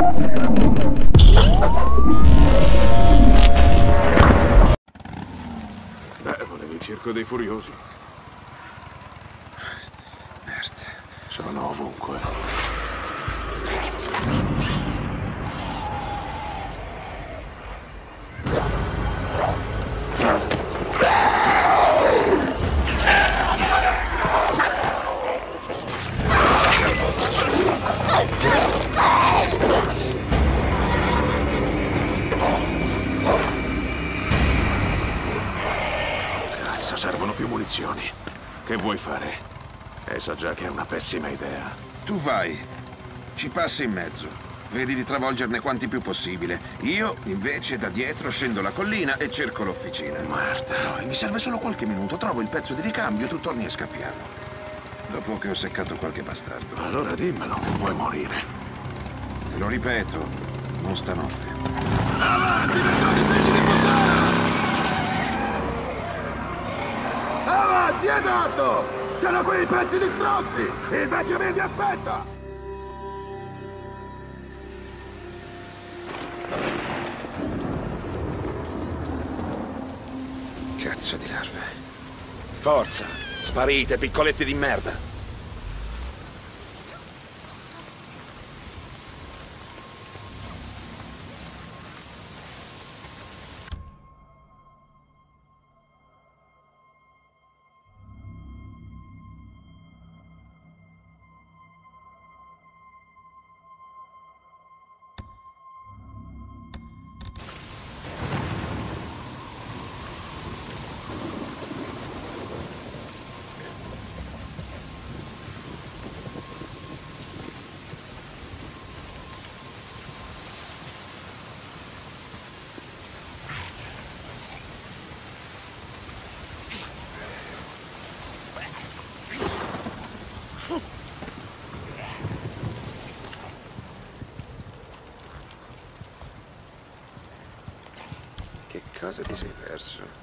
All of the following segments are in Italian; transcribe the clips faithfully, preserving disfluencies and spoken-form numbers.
Beh, volevi il circo dei furiosi. Merda. Sono ovunque. Cazzo, servono più munizioni. Che vuoi fare? E so già che è una pessima idea. Tu vai, ci passi in mezzo, vedi di travolgerne quanti più possibile. Io, invece, da dietro scendo la collina e cerco l'officina. Marta. Dai, mi serve solo qualche minuto, trovo il pezzo di ricambio, tu torni e scappiamo. Dopo che ho seccato qualche bastardo. Allora dimmelo, vuoi morire? Te lo ripeto, non stanotte. Avanti, vergogni figli di puttana! Avanti, esatto! Sono qui i pezzi di strozzi! Il vecchio me li aspetta! Cazzo di larve. Forza! Sparite, piccoletti di merda! Cosa ti sei perso?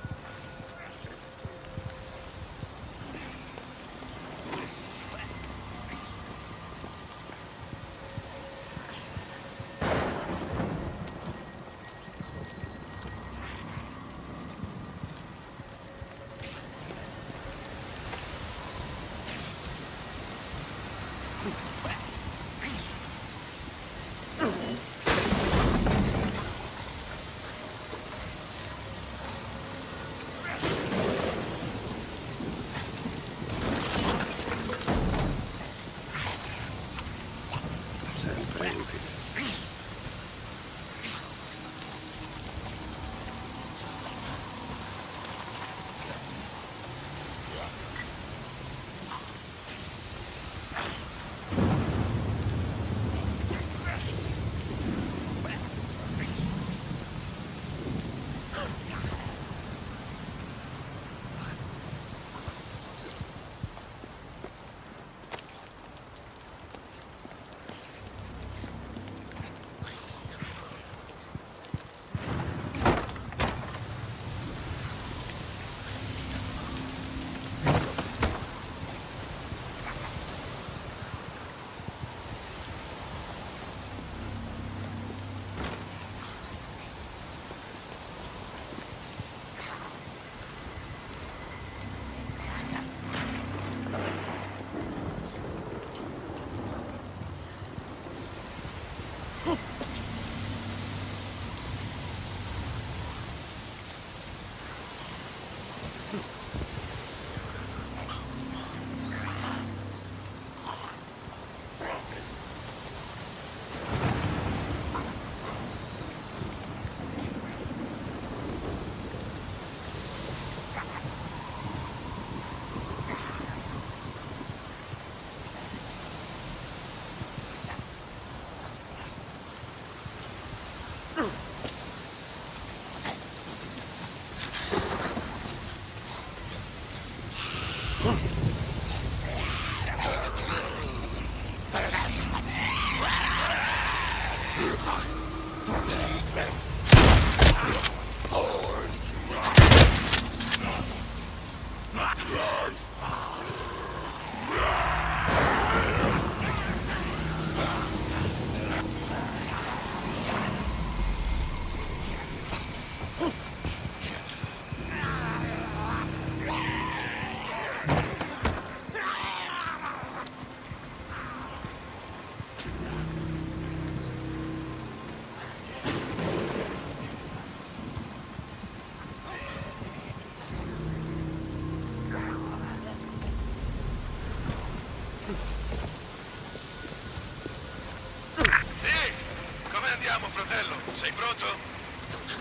Andiamo, fratello. Sei pronto?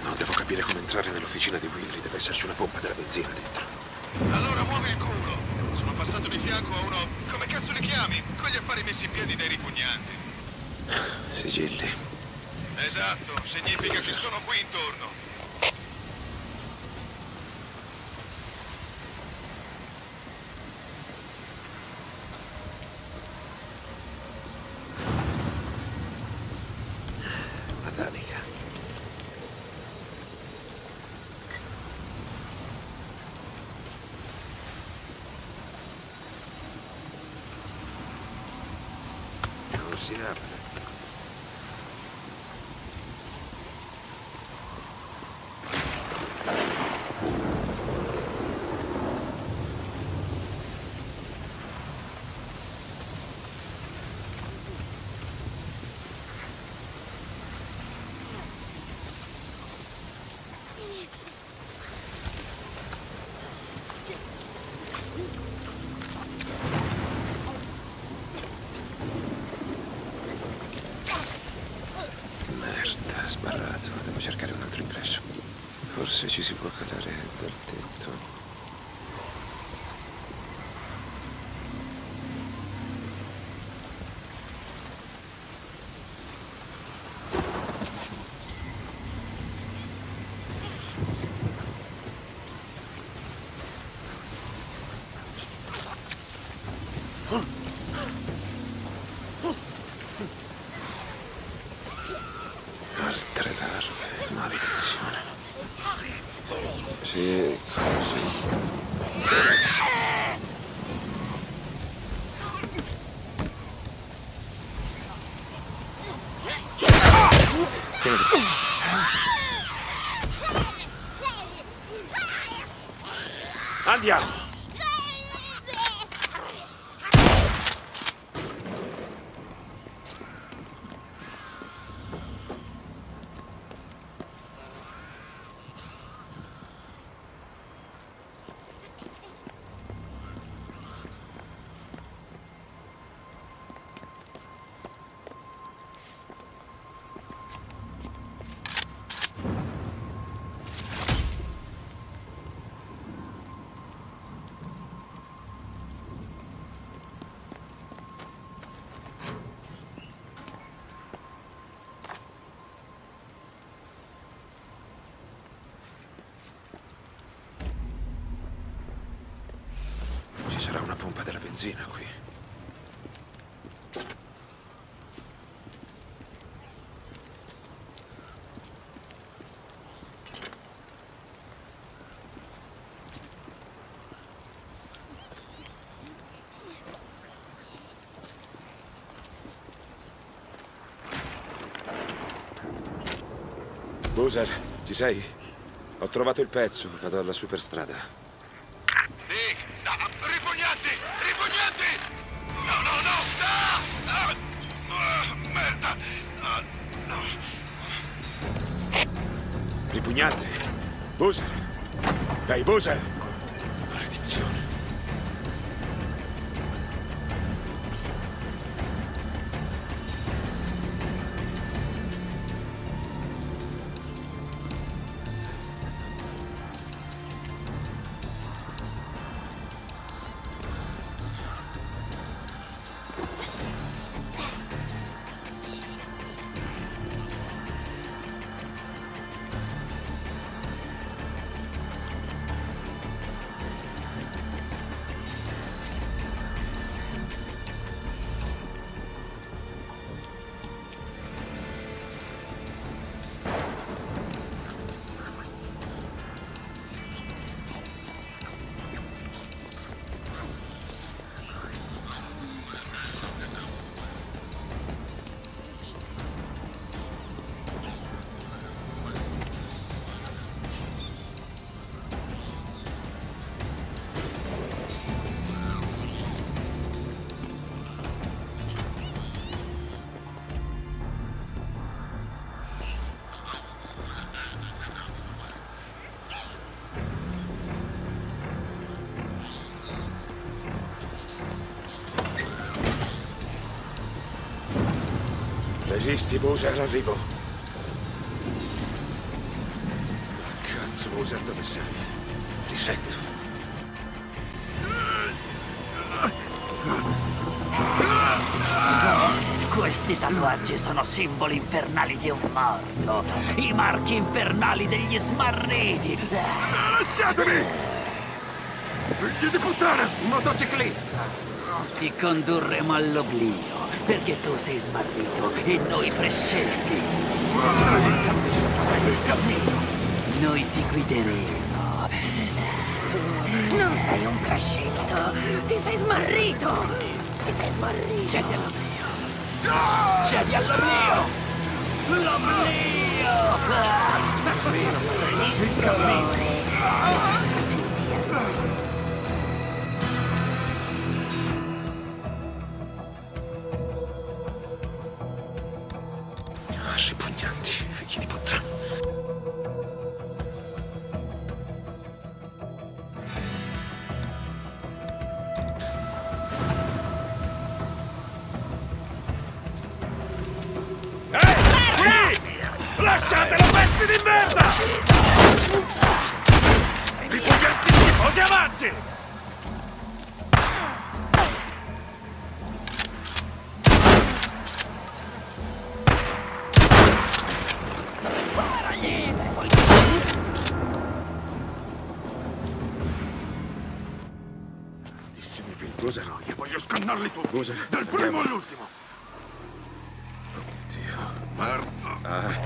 No, devo capire come entrare nell'officina di Willy. Deve esserci una pompa della benzina dentro. Allora muovi il culo. Sono passato di fianco a uno... Come cazzo li chiami? Con gli affari messi in piedi dai ripugnanti. Sigilli. Esatto. Significa che sono qui intorno. Se ci si può calare dal tetto. Altre larve, maledizione. Sì, così. Andiamo. Sarà una pompa della benzina qui. Bowser, ci sei? Ho trovato il pezzo, vado alla superstrada. Ripugnante! Boozer! Dai, Boozer! Maledizione! Resisti, Bowser, arrivo. Bowser, dove sei? Ti sento. Questi tatuaggi sono simboli infernali di un morto. I marchi infernali degli smarriti. Lasciatemi! Figli di puttana! Motociclista! Ti condurremo all'oblio, perché tu sei smarrito e noi prescelti. Il cammino, fai il cammino. Noi ti guideremo. Tu non sei un prescelto. Ti sei smarrito. Ti sei smarrito. Cedi all'oblio. No! Cedi all'oblio. L'oblio. Ah! Il cammino. Ah! Bowser, dal primo all'ultimo! Oddio. Marta. Ah,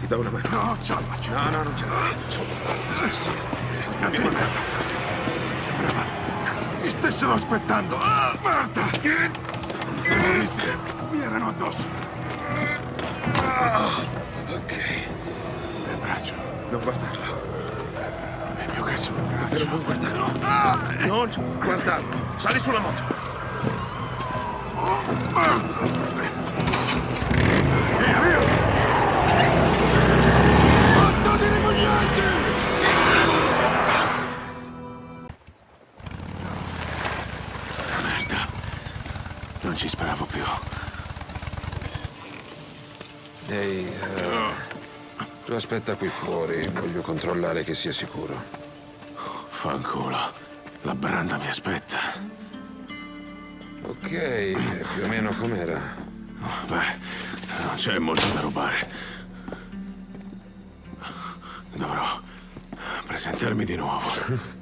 ti do una mano. No, ce la faccio. No, no, non ce la faccio. Non ti manca. Sembrava. Mi stessero aspettando. Ah, Marta! Mi erano addosso. Ah, ok. Il braccio. Non guardarlo. Non è più che solo il braccio. Non guardarlo. Ah, eh. Non guardarlo. Sali sulla moto. Ci speravo più. Ehi, uh, tu aspetta qui fuori. Voglio controllare che sia sicuro. Fanculo. La branda mi aspetta. Ok, più o meno com'era? Beh, non c'è molto da rubare. Dovrò presentarmi di nuovo.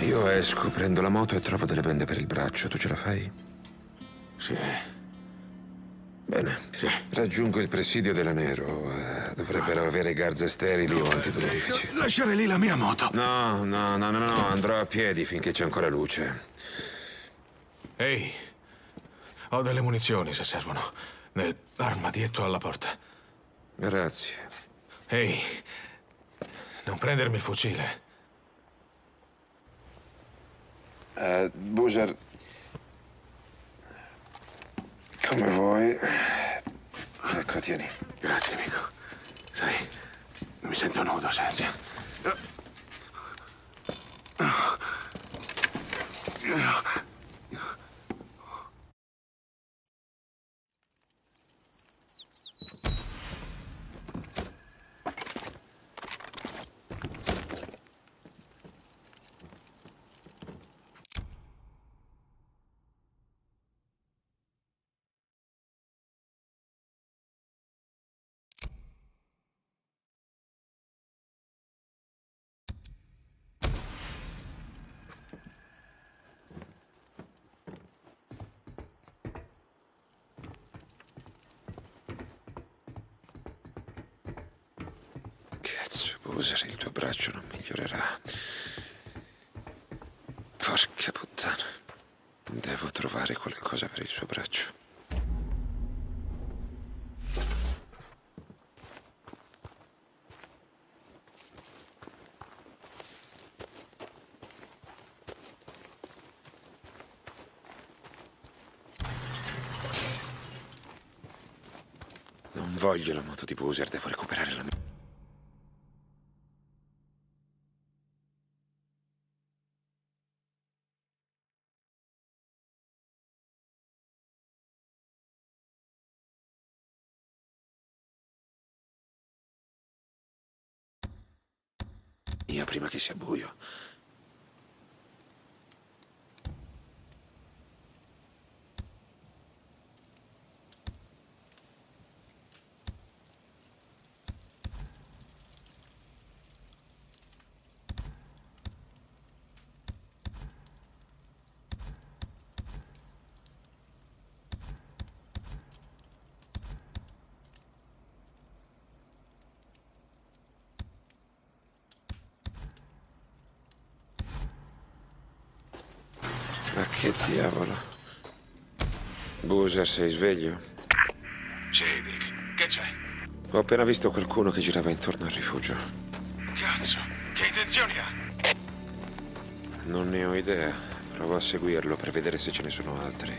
Io esco, prendo la moto e trovo delle bende per il braccio. Tu ce la fai? Sì. Bene. Sì. Raggiungo il presidio della Nero. Dovrebbero avere garze sterili o antidolorifici. Lasciare lì la mia moto. No, no, no, no, no. Andrò a piedi finché c'è ancora luce. Ehi, ho delle munizioni se servono. Nell'armadietto alla porta. Grazie. Ehi, non prendermi il fucile. Uh, Bowser, come vuoi. Ecco, tieni. Grazie, amico. Sai, mi sento nudo senza. Bowser, il tuo braccio non migliorerà. Porca puttana. Devo trovare qualcosa per il suo braccio. Non voglio la moto di Bowser, devo recuperare la mia. via prima che sia buio. Ma che diavolo. Bowser, sei sveglio? Cedic, che c'è? Ho appena visto qualcuno che girava intorno al rifugio. Cazzo, che intenzioni ha? Non ne ho idea. Provo a seguirlo per vedere se ce ne sono altri.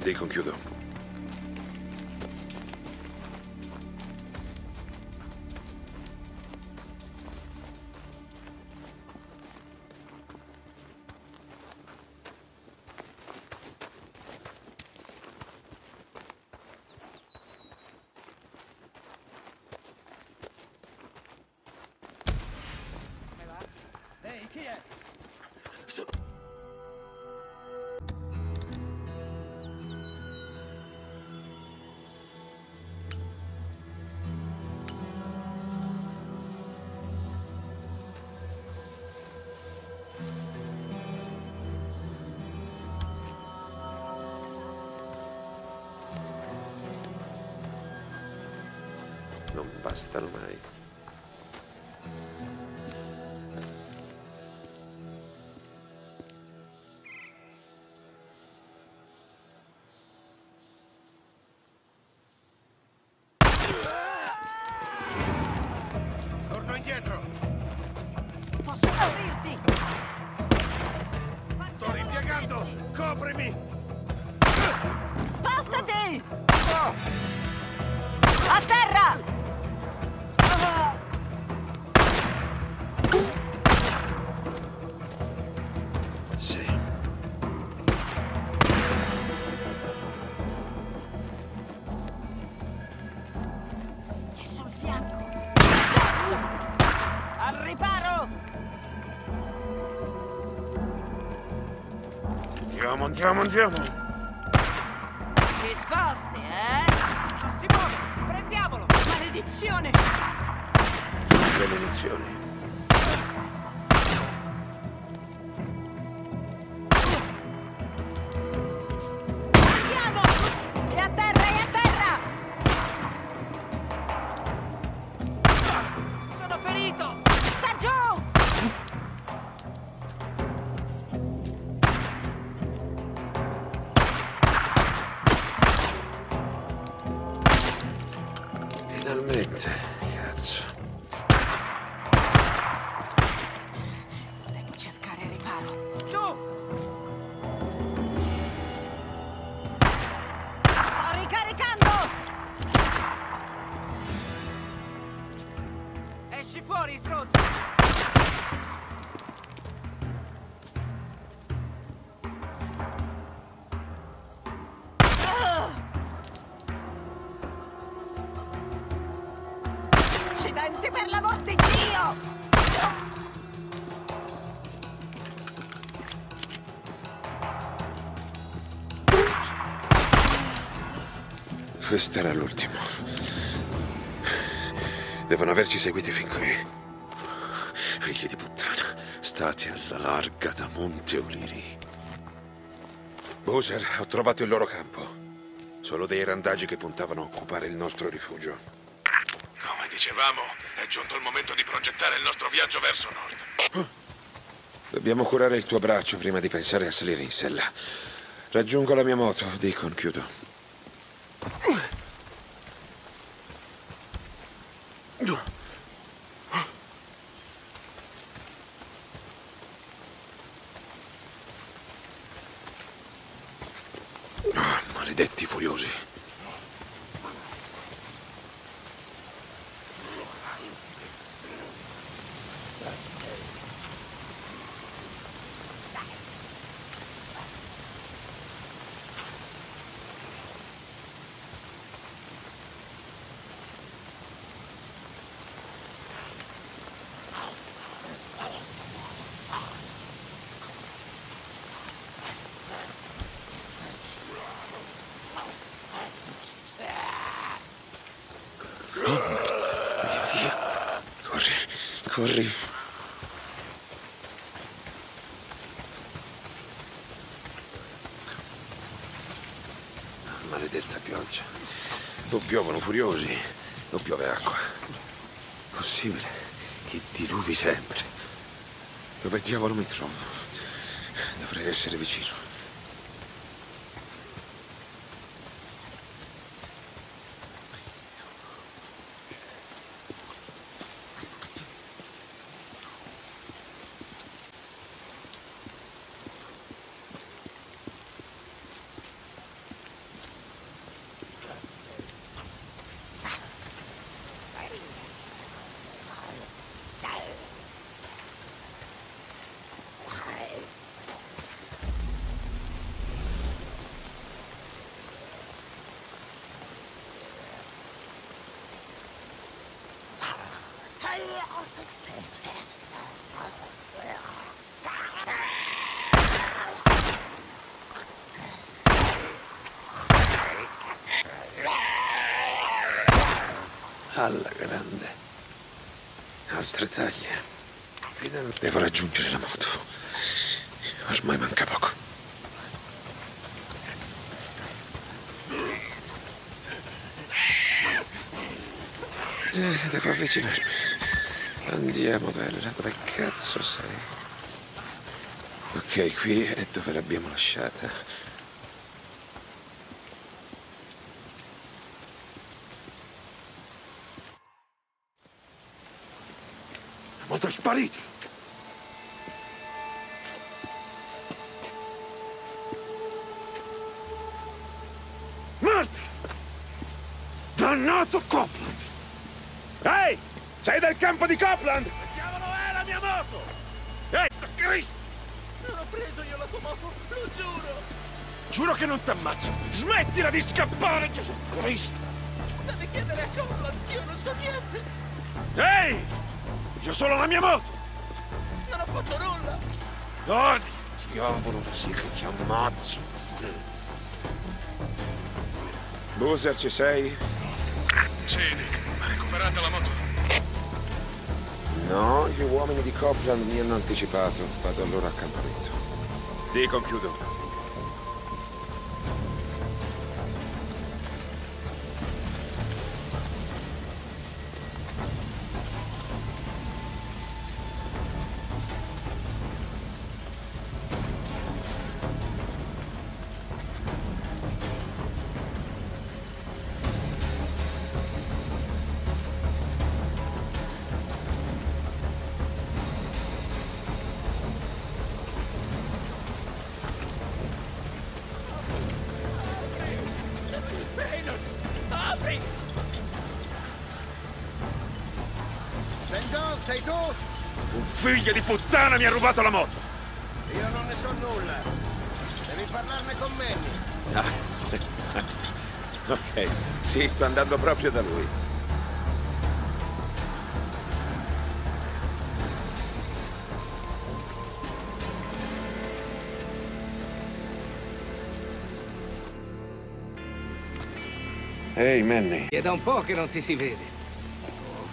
Ti conchiudo. Non bastano mai. Torno indietro. Posso capirti? Sto ripiegando. Coprimi. Spostati. Oh. A terra. Andiamo, andiamo, andiamo! Ci sposti, eh? Non si muove! Prendiamolo! Maledizione! Maledizione! Andiamo! E a terra, e a terra! Sono ferito! Sta giù! Cazzo. Devo cercare riparo. Giù! Sto ricaricando! Esci fuori, stronzo! Per l'amor di Dio! Questo era l'ultimo. Devono averci seguiti fin qui. Figli di puttana, stati alla larga da Monte Oliri. Bowser, ho trovato il loro campo. Solo dei randaggi che puntavano a occupare il nostro rifugio. Dicevamo, è giunto il momento di progettare il nostro viaggio verso nord. Dobbiamo curare il tuo braccio prima di pensare a salire in sella. Raggiungo la mia moto, Deacon, chiudo. Oh, maledetti furiosi. Corri. Maledetta pioggia. Non piovono furiosi, non piove acqua. Possibile che diluvi sempre. Dove diavolo mi trovo? Dovrei essere vicino. Alla grande, altre taglie. Devo raggiungere la moto. Ormai manca poco. Devo avvicinarmi. Andiamo, bella. Dove cazzo sei? Ok, qui è dove l'abbiamo lasciata. Spariti! Marta! Dannato Copeland! Ehi! Sei del campo di Copeland? Che diavolo è la mia moto? Ehi, Cristo! Non ho preso io la tua moto, lo giuro! Giuro che non t'ammazzo! Smettila di scappare, Gesù Cristo! Devi chiedere a Copeland, io non so niente! Ehi! Io solo la mia moto! Non ho fatto nulla! Oh, diavolo, sì che ti ammazzo! Boozer, ci sei? Cedic, ha recuperata la moto? No, gli uomini di Copeland mi hanno anticipato. Vado allora al campamento. Ti conchiudo. Sei tu? Un figlio di puttana mi ha rubato la moto! Io non ne so nulla. Devi parlarne con Manny. Ok, sì, sto andando proprio da lui. Ehi, hey, Manny. È da un po' che non ti si vede.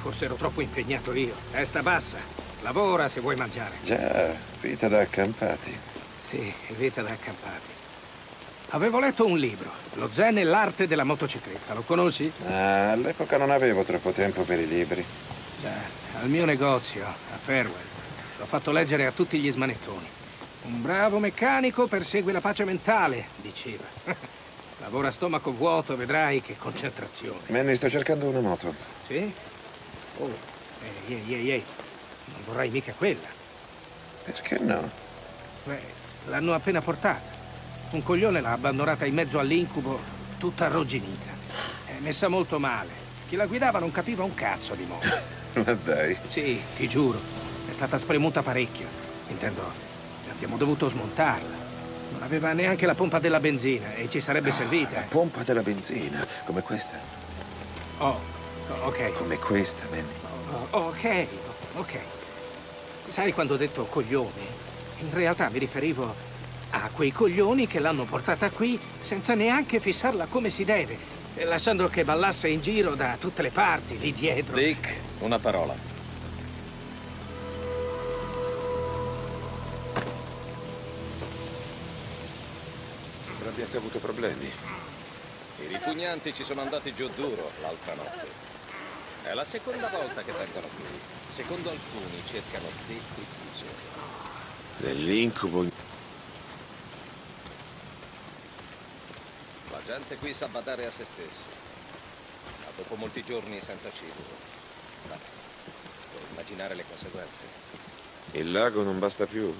Forse ero troppo impegnato io. Testa bassa. Lavora se vuoi mangiare. Già, vita da accampati. Sì, vita da accampati. Avevo letto un libro, Lo Zen e l'Arte della Motocicletta. Lo conosci? Ah, all'epoca non avevo troppo tempo per i libri. Già, al mio negozio, a Fairwell, l'ho fatto leggere a tutti gli smanettoni. Un bravo meccanico persegue la pace mentale, diceva. Lavora a stomaco vuoto, vedrai che concentrazione. Manny, sto cercando una moto. Sì? Oh, ehi, ehi, ehi, non vorrai mica quella. Perché no? Beh, l'hanno appena portata. Un coglione l'ha abbandonata in mezzo all'incubo, tutta arrugginita. È messa molto male. Chi la guidava non capiva un cazzo di moto. Ma dai. Sì, ti giuro. È stata spremuta parecchio. Intendo, abbiamo dovuto smontarla. Non aveva neanche la pompa della benzina e ci sarebbe oh, servita. La pompa della benzina, come questa? Oh. Ok. Come questa, Manny. Oh, ok, ok. Sai, quando ho detto coglioni, in realtà mi riferivo a quei coglioni che l'hanno portata qui senza neanche fissarla come si deve, lasciando che ballasse in giro da tutte le parti, lì dietro. Dick, una parola. abbiate avuto problemi. I ripugnanti ci sono andati giù duro l'altra notte. È la seconda volta che vengono qui. Secondo alcuni cercano te e Boozer. Nell'incubo... La gente qui sa badare a se stessa. Ma dopo molti giorni senza cibo... Ma puoi immaginare le conseguenze. Il lago non basta più?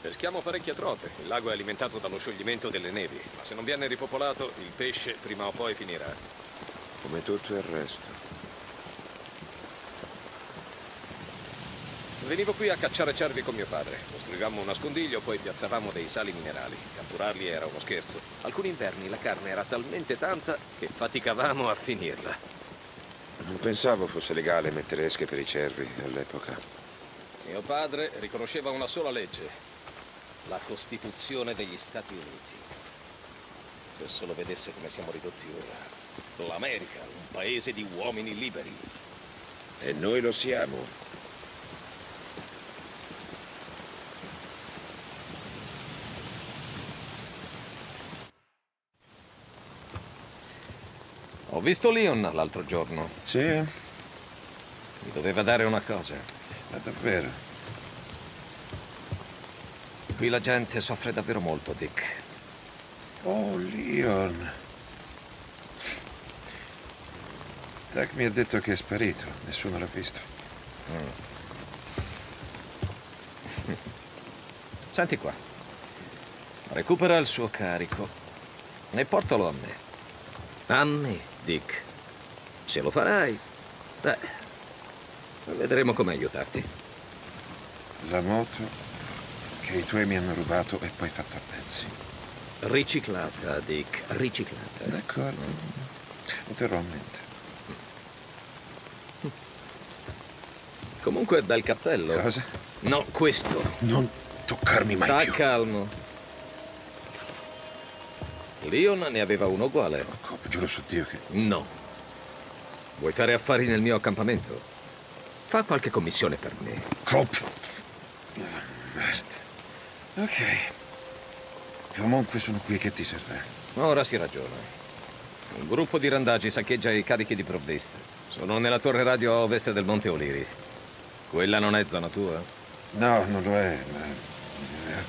Peschiamo parecchie trote. Il lago è alimentato dallo scioglimento delle nevi, ma se non viene ripopolato, il pesce prima o poi finirà. Come tutto il resto. Venivo qui a cacciare cervi con mio padre. Costruivamo un nascondiglio, poi piazzavamo dei sali minerali. Catturarli era uno scherzo. Alcuni inverni la carne era talmente tanta che faticavamo a finirla. Non pensavo fosse legale mettere esche per i cervi all'epoca. Mio padre riconosceva una sola legge, la Costituzione degli Stati Uniti. Se solo vedesse come siamo ridotti ora. L'America, un paese di uomini liberi. E noi lo siamo. Ho visto Leon l'altro giorno. Sì? Mi doveva dare una cosa. Ma davvero? Qui la gente soffre davvero molto, Dick. Oh, Leon. Tac mi ha detto che è sparito. Nessuno l'ha visto. Mm. Senti qua. Recupera il suo carico e portalo a me. A me? Dick, se lo farai, beh, vedremo come aiutarti. La moto che i tuoi mi hanno rubato e poi fatto a pezzi. Riciclata, Dick, riciclata. D'accordo, lo terrò a mente. Comunque, bel cappello. Cosa? No, questo. Non toccarmi mai più. Sta calmo. Leon ne aveva uno uguale. Oh, Coop, giuro su Dio che... No. Vuoi fare affari nel mio accampamento? Fa qualche commissione per me. Coop! Merda. Ok. Comunque sono qui, che ti serve? Ora si ragiona. Un gruppo di randagi saccheggia i carichi di provviste. Sono nella torre radio a ovest del Monte Oliri. Quella non è zona tua? No, non lo è, ma...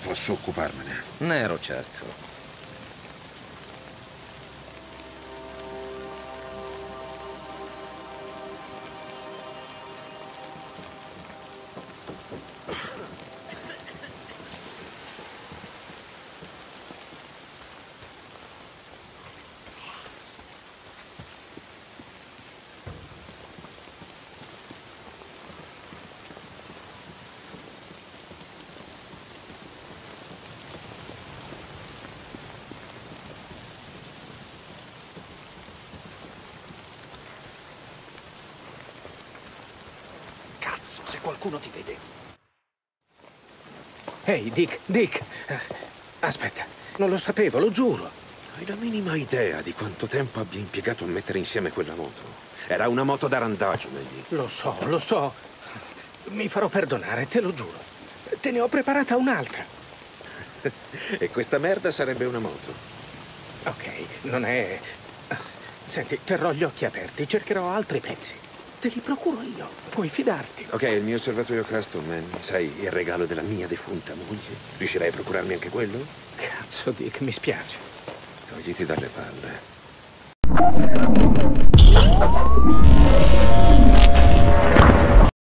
Posso occuparmene. Nero, certo. Se qualcuno ti vede. Ehi, Dick, Dick! Aspetta, non lo sapevo, lo giuro. Hai la minima idea di quanto tempo abbia impiegato a mettere insieme quella moto? Era una moto da randaggio, Manny. Lo so, lo so. Mi farò perdonare, te lo giuro. Te ne ho preparata un'altra. E questa merda sarebbe una moto. Ok, non è... Senti, terrò gli occhi aperti, cercherò altri pezzi. Te li procuro io, puoi fidarti. Ok, il mio osservatorio custom, Manny. Sai, il regalo della mia defunta moglie. Riuscirai a procurarmi anche quello? Cazzo, Dick, mi spiace. Togliti dalle palle.